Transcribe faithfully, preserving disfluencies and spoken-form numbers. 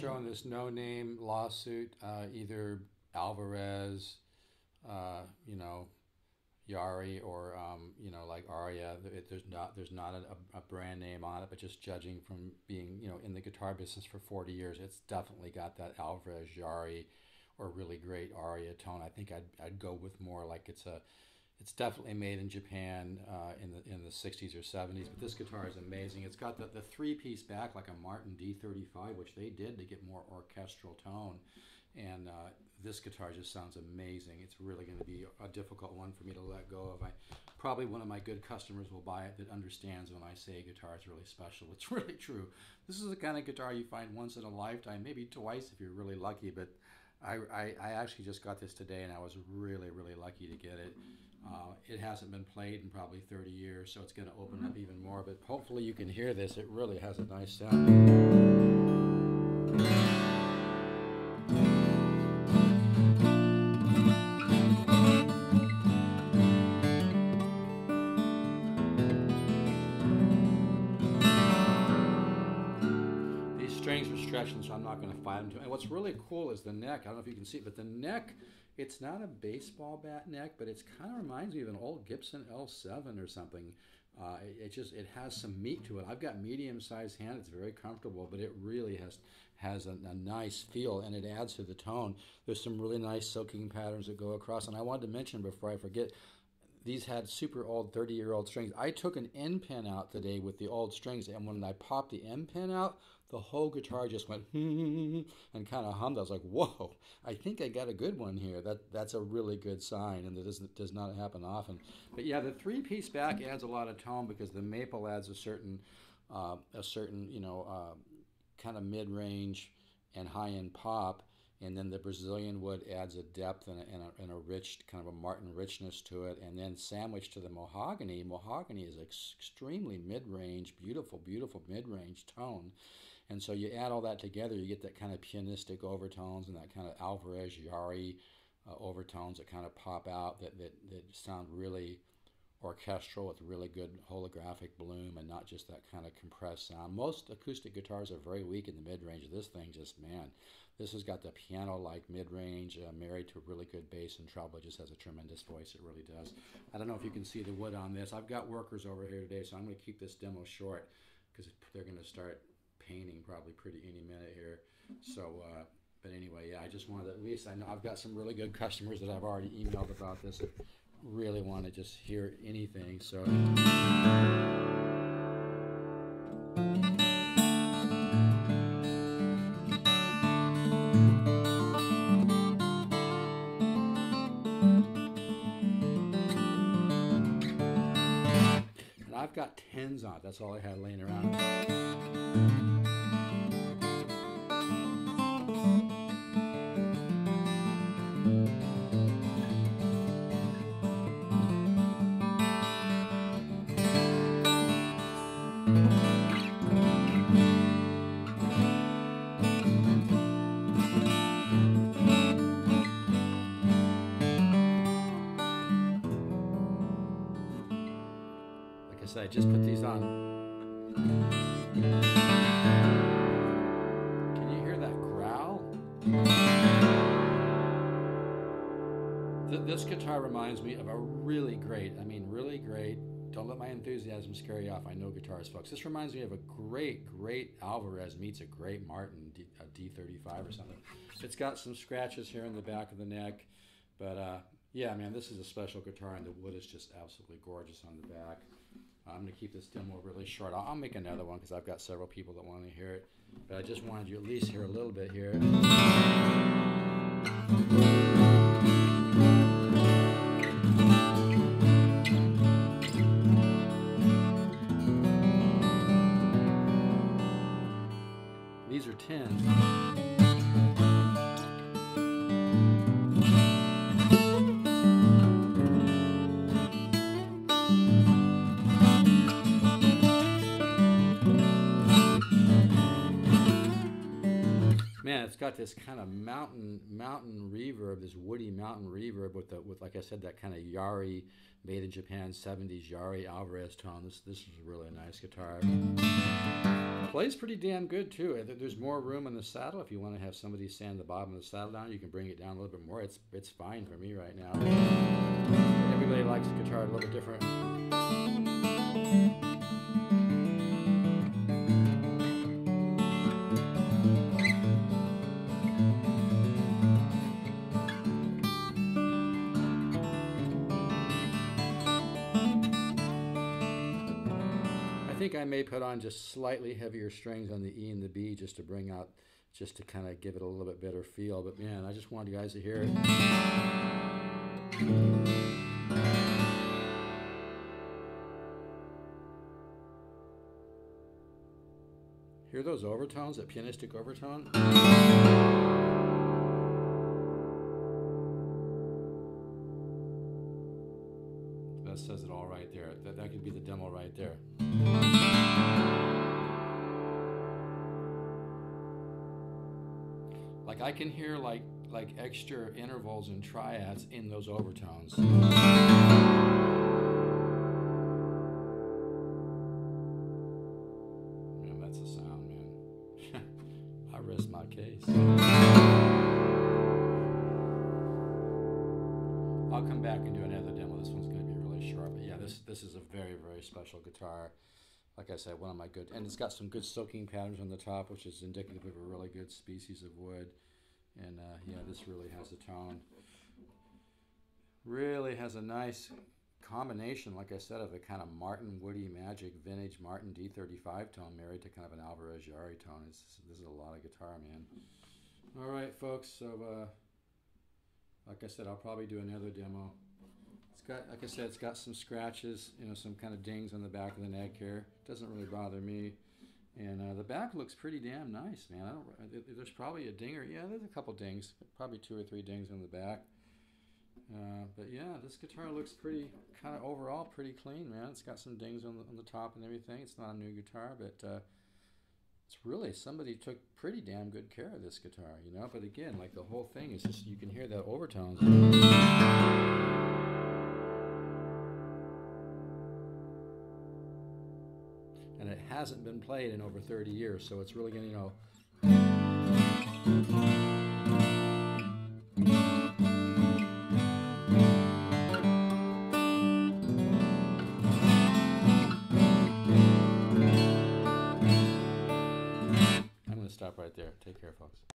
pressure on this no-name lawsuit, uh, either Alvarez, uh, you know, Yairi, or um, you know, like Aria. It, there's not there's not a, a brand name on it, but just judging from being, you know, in the guitar business for forty years, it's definitely got that Alvarez, Yairi, or really great Aria tone. I think I'd I'd go with more like it's a, it's definitely made in Japan uh, in the in the sixties or seventies. But this guitar is amazing. It's got the the three piece back like a Martin D thirty-five, which they did to get more orchestral tone. And uh, this guitar just sounds amazing. It's really going to be a difficult one for me to let go of. I probably one of my good customers will buy it that understands when I say guitar is really special. It's really true. This is the kind of guitar you find once in a lifetime, maybe twice if you're really lucky. But I, I, I actually just got this today, and I was really, really lucky to get it. Uh, it hasn't been played in probably thirty years, so it's going to open up even more. But hopefully you can hear this. It really has a nice sound. So I'm not going to fight them to. And what's really cool is the neck. I don't know if you can see it, but the neck, it's not a baseball bat neck, but it kind of reminds me of an old Gibson L seven or something. Uh, it, it just it has some meat to it. I've got medium-sized hand. It's very comfortable, but it really has has a, a nice feel, and it adds to the tone. There's some really nice silking patterns that go across. And I wanted to mention before I forget, these had super old thirty-year-old strings. I took an end pin out today with the old strings, and when I popped the end pin out, the whole guitar just went hmm and kind of hummed. I was like, whoa, I think I got a good one here. That That's a really good sign, and it doesn't, does not happen often. But yeah, the three-piece back adds a lot of tone because the maple adds a certain, uh, a certain you know, uh, kind of mid-range and high-end pop. And then the Brazilian wood adds a depth and a, and, a, and a rich, kind of a Martin richness to it. And then sandwiched to the mahogany. Mahogany is ex extremely mid-range, beautiful, beautiful mid-range tone. And so you add all that together, you get that kind of pianistic overtones and that kind of Alvarez, Yairi uh, overtones that kind of pop out that, that, that sound really orchestral with really good holographic bloom and not just that kind of compressed sound. Most acoustic guitars are very weak in the mid-range. This thing just, man, this has got the piano-like mid-range uh, married to a really good bass and treble. It just has a tremendous voice. It really does. I don't know if you can see the wood on this. I've got workers over here today, so I'm going to keep this demo short because they're going to start painting probably pretty any minute here. So, uh, but anyway, yeah, I just wanted to, at least I know I've got some really good customers that I've already emailed about this. If, really want to just hear anything, so and I've got tens on it. That's all I had laying around. I just put these on. Can you hear that growl? Th this guitar reminds me of a really great, I mean really great, don't let my enthusiasm scare you off, I know guitarists folks. This reminds me of a great, great Alvarez meets a great Martin, D, a D thirty-five or something. It's got some scratches here in the back of the neck, but uh, yeah, man, this is a special guitar, and the wood is just absolutely gorgeous on the back. I'm going to keep this demo really short. I'll, I'll make another one because I've got several people that want to hear it. But I just wanted you to at least hear a little bit here. These are tens. Got this kind of mountain mountain reverb, this woody mountain reverb with the with like I said, that kind of Yairi, made in Japan seventies Yairi Alvarez tone. This this is a really nice guitar. Plays pretty damn good too. There's more room in the saddle. If you want to have somebody stand the bottom of the saddle down, you can bring it down a little bit more. It's it's fine for me right now. Everybody likes the guitar a little bit different. I think I may put on just slightly heavier strings on the E and the B just to bring out, just to kind of give it a little bit better feel. But man, I just want you guys to hear it. Hear those overtones, that pianistic overtone? That says it all right there. That, that could be the demo right there. Like I can hear like like extra intervals and triads in those overtones. Man, that's a sound, man. I rest my case. I'll come back and do another demo. This one's gonna be really short, but yeah, this this is a very, very special guitar. Like I said, one of my good, and it's got some good soaking patterns on the top, which is indicative of a really good species of wood. And uh, yeah, this really has a tone. Really has a nice combination, like I said, of a kind of Martin Woody Magic vintage Martin D thirty-five tone married to kind of an Alvarez Yairi tone. It's, this is a lot of guitar, man. All right, folks. So, uh, like I said, I'll probably do another demo. It's got, like I said, it's got some scratches, you know, some kind of dings on the back of the neck here. Doesn't really bother me. And uh, the back looks pretty damn nice, man. I don't, there's probably a dinger. Yeah, there's a couple dings. Probably two or three dings on the back. Uh, but yeah, this guitar looks pretty, kind of overall pretty clean, man. It's got some dings on the, on the top and everything. It's not a new guitar, but uh, it's really, somebody took pretty damn good care of this guitar, you know. But again, like the whole thing is just, you can hear that overtones. Hasn't been played in over thirty years, so it's really gonna, you know, I'm gonna stop right there. Take care, folks.